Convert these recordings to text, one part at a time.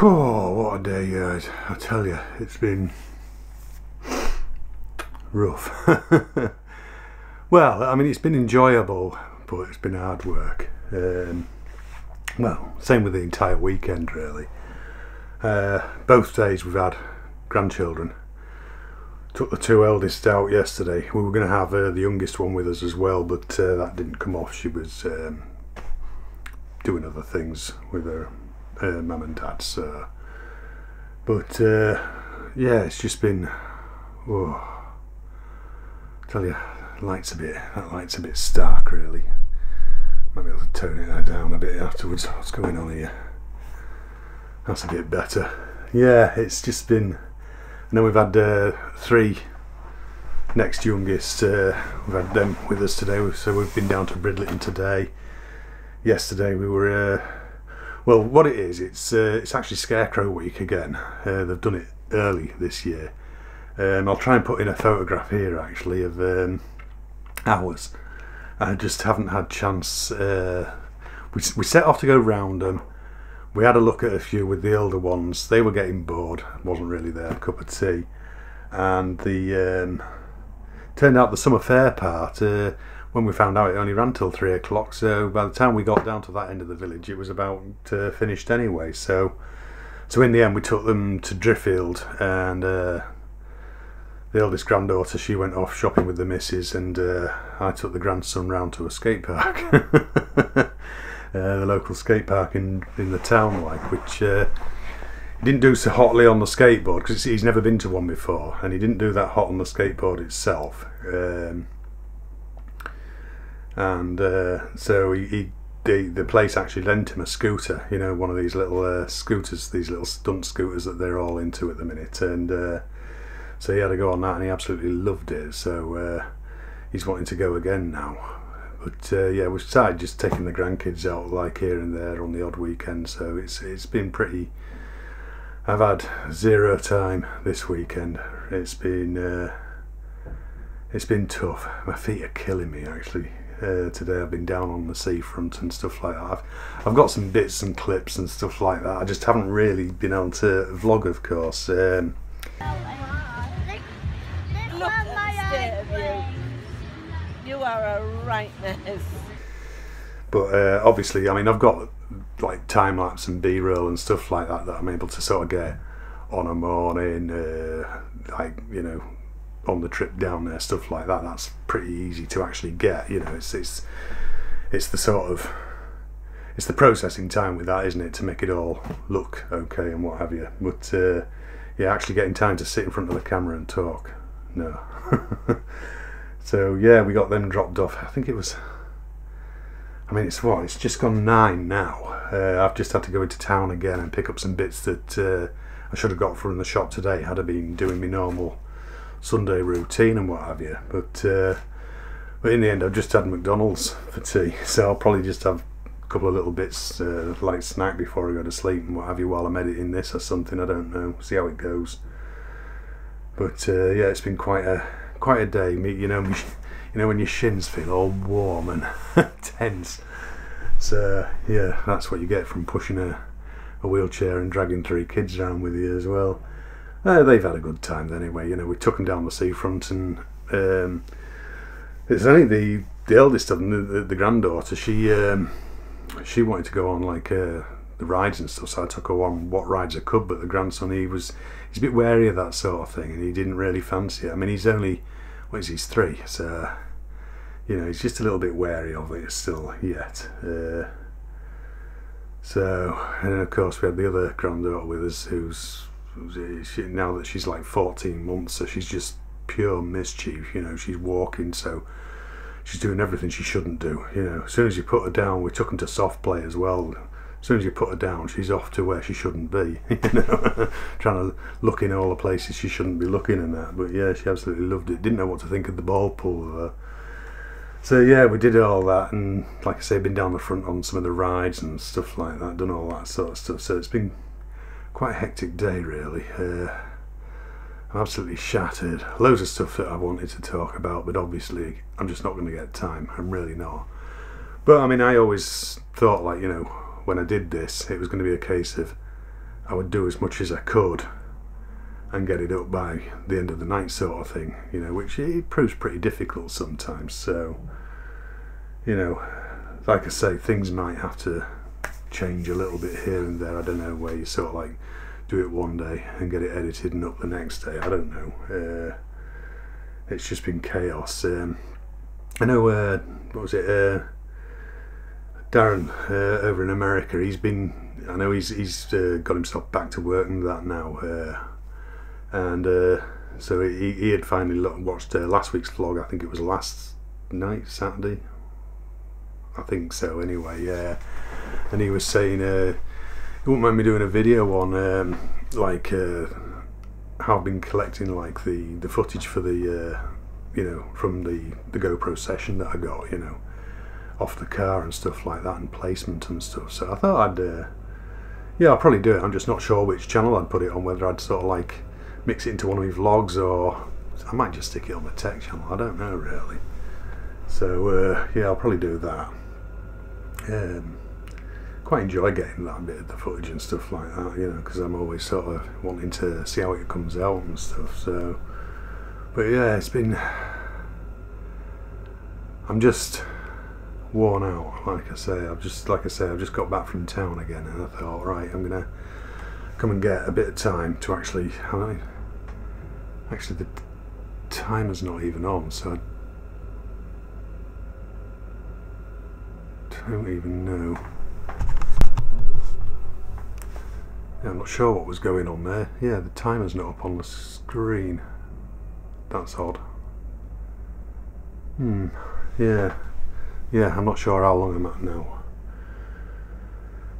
Oh, what a day, guys. I tell you, it's been rough. Well, I mean, it's been enjoyable, but it's been hard work. Well, same with the entire weekend, really. Both days we've had grandchildren. Took the two eldest out yesterday. We were going to have the youngest one with us as well, but that didn't come off. She was doing other things with her mum and dad, so but yeah, it's just been, oh, I tell you, that light's a bit stark, really. Might be able to turn it down a bit afterwards. What's going on here? That's a bit better. Yeah, it's just been, and then we've had three next youngest, we've had them with us today, so we've been down to Bridlington today. Yesterday we were well, what it is, it's actually Scarecrow Week again. They've done it early this year. I'll try and put in a photograph here, actually, of ours. I just haven't had chance. We set off to go round them. We had a look at a few with the older ones. They were getting bored. Wasn't really their cup of tea. And the turned out the summer fair part, when we found out, it only ran till 3 o'clock, so by the time we got down to that end of the village, it was about finished anyway. So in the end, we took them to Driffield, and the eldest granddaughter, she went off shopping with the missus, and I took the grandson round to a skate park, the local skate park in the town, like, which he didn't do so hotly on the skateboard, because he's never been to one before, and he didn't do that hot on the skateboard itself. So the place actually lent him a scooter, you know, one of these little scooters, these little stunt scooters that they're all into at the minute, and so he had a go on that, and he absolutely loved it, so he's wanting to go again now. But yeah, we've started just taking the grandkids out, like, here and there on the odd weekend, so it's been pretty... I've had zero time this weekend. It's been tough. My feet are killing me, actually. Today I've been down on the seafront and stuff like that. I've got some bits and clips and stuff like that. I just haven't really been able to vlog, of course. Look at the state of you. You are a right mess. But obviously, I mean, I've got like time lapse and B-roll and stuff like that that I'm able to sort of get on a morning, like, you know, on the trip down there, stuff like that. That's pretty easy to actually get, you know. It's the sort of, it's the processing time with that, isn't it, to make it all look okay and what have you. But yeah, actually getting time to sit in front of the camera and talk, no. So yeah, we got them dropped off. I think it was, I mean, it's what, it's just gone 9 now. I've just had to go into town again and pick up some bits that I should have got from the shop today had I been doing my normal Sunday routine and what have you. But in the end, I've just had McDonald's for tea, so I'll probably just have a couple of little bits like snack before I go to sleep and what have you while I'm editing this or something. I don't know, see how it goes. But yeah, it's been quite a day. You know when your shins feel all warm and tense. So yeah, that's what you get from pushing a wheelchair and dragging 3 kids around with you as well. They've had a good time anyway, you know. We took them down the seafront, and it's only the eldest of them, the granddaughter, she wanted to go on like the rides and stuff, so I took her on what rides I could, but the grandson, he's a bit wary of that sort of thing, and he didn't really fancy it. I mean, he's only, what is he, he's 3, so, you know, he's just a little bit wary of it still yet. And then of course we had the other granddaughter with us, who's now that she's like 14 months, so she's just pure mischief, you know, she's walking, so she's doing everything she shouldn't do, you know. As soon as you put her down, we took them to soft play as well, as soon as you put her down, she's off to where she shouldn't be, you know, trying to look in all the places she shouldn't be looking in that. But yeah, she absolutely loved it, didn't know what to think of the ball pool though. So yeah, we did all that, and like I say, been down the front on some of the rides and stuff like that, done all that sort of stuff, so it's been quite a hectic day really. I'm absolutely shattered, loads of stuff that I wanted to talk about, but obviously I'm just not going to get time, I'm really not. But I mean, I always thought, like, you know, when I did this, it was going to be a case of I would do as much as I could and get it up by the end of the night sort of thing, you know, which it proves pretty difficult sometimes. So, you know, like I say, things might have to change a little bit here and there, I don't know, where you sort of like do it one day and get it edited and up the next day, I don't know. It's just been chaos. I know, what was it, Darren over in America, he's been, I know he's got himself back to work and that now, so he had finally watched last week's vlog, I think it was last night, Saturday, I think so anyway, yeah, and he was saying he wouldn't mind me doing a video on how I've been collecting like the footage for the you know, from the GoPro session that I got, you know, off the car and stuff like that, and placement and stuff. So I thought I'd yeah, I'll probably do it, I'm just not sure which channel I'd put it on, whether I'd sort of like mix it into one of my vlogs, or I might just stick it on the tech channel, I don't know really. So yeah, I'll probably do that. Quite enjoy getting that bit of the footage and stuff like that, you know, because I'm always sort of wanting to see how it comes out and stuff. So, but yeah, it's been, I'm just worn out, like I say. I've just got back from town again, and I thought, right, I'm gonna come and get a bit of time to actually, I mean, actually the timer's not even on, so I don't even know. Yeah, I'm not sure what was going on there. Yeah, the timer's not up on the screen. That's odd. Yeah. Yeah, I'm not sure how long I'm at now.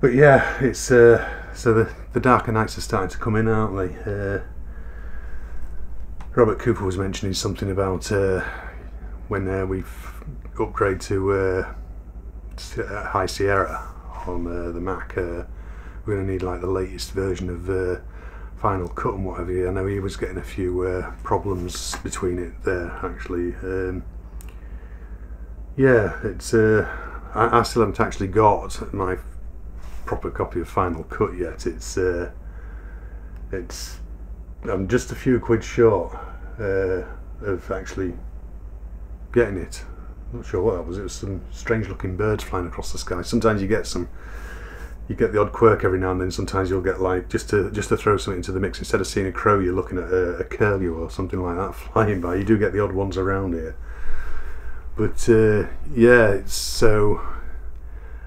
But yeah, it's so the darker nights are starting to come in, aren't they? Robert Cooper was mentioning something about when we've upgraded to High Sierra on the Mac. We're going to need like the latest version of Final Cut and whatever. I know he was getting a few problems between it there actually. Yeah, it's I still haven't actually got my proper copy of Final Cut yet. It's I'm just a few quid short of actually getting it. I'm not sure what that was. It was some strange looking birds flying across the sky. Sometimes you get some. You get the odd quirk every now and then. Sometimes you'll get like, just to throw something into the mix, instead of seeing a crow you're looking at a curlew or something like that flying by. You do get the odd ones around here, but yeah, it's, so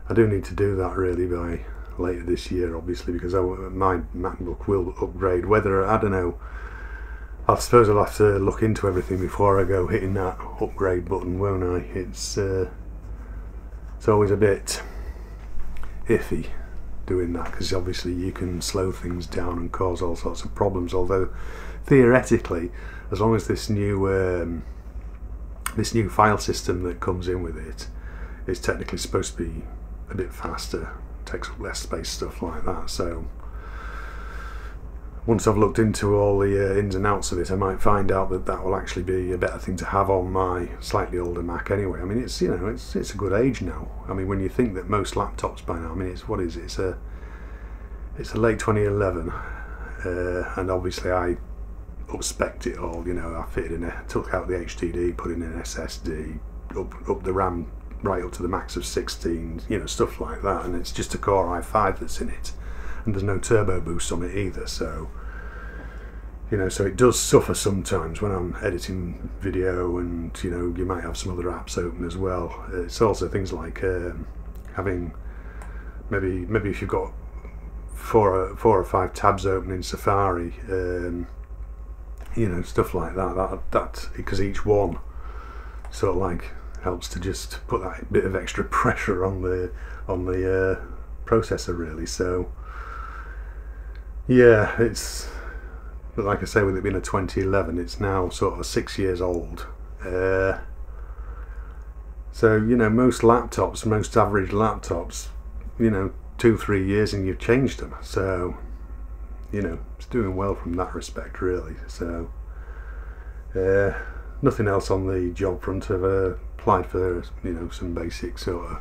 I do need to do that really by later this year obviously, because my MacBook will upgrade. Whether, I don't know, I suppose I'll have to look into everything before I go hitting that upgrade button, won't I? It's always a bit iffy doing that, because obviously you can slow things down and cause all sorts of problems. Although theoretically, as long as this new file system that comes in with it is technically supposed to be a bit faster, takes up less space, stuff like that. So once I've looked into all the ins and outs of it, I might find out that that will actually be a better thing to have on my slightly older Mac anyway. I mean, it's, you know, it's a good age now. I mean, when you think that most laptops by now, I mean, it's, what is it? It's a late 2011, and obviously I up-spec'd it all. You know, I fitted in, took out the HDD, put in an SSD, up the RAM right up to the max of 16, you know, stuff like that. And it's just a Core i5 that's in it, and there's no turbo boost on it either. So, you know, so it does suffer sometimes when I'm editing video, and, you know, you might have some other apps open as well. It's also things like having maybe if you've got four or five tabs open in Safari, you know, stuff like that. That because each one sort of like helps to just put that bit of extra pressure on the processor, really. So yeah, it's, but like I say, with it being a 2011, it's now sort of 6 years old. So, you know, most laptops, most average laptops, you know, 2-3 years and you've changed them. So, you know, it's doing well from that respect, really. So nothing else on the job front. I've applied for, you know, some basic sort of,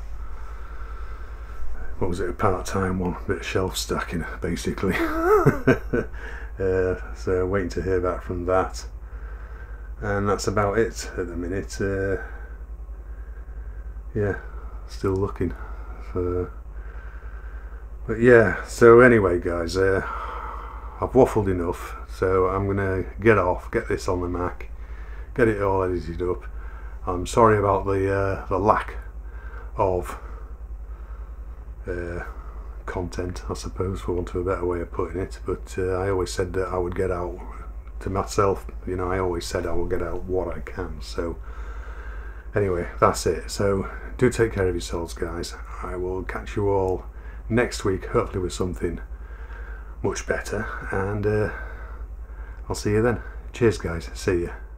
what was it, a part-time one, a bit of shelf stacking basically. So waiting to hear back from that, and that's about it at the minute. Yeah, still looking for. But yeah, so anyway guys, I've waffled enough, so I'm gonna get off, get this on the Mac, get it all edited up. I'm sorry about the lack of content, I suppose, for want of a better way of putting it, but I always said that I would get out to myself, you know, I always said I will get out what I can. So anyway, that's it. So do take care of yourselves guys. I will catch you all next week, hopefully with something much better, and I'll see you then. Cheers guys, see ya.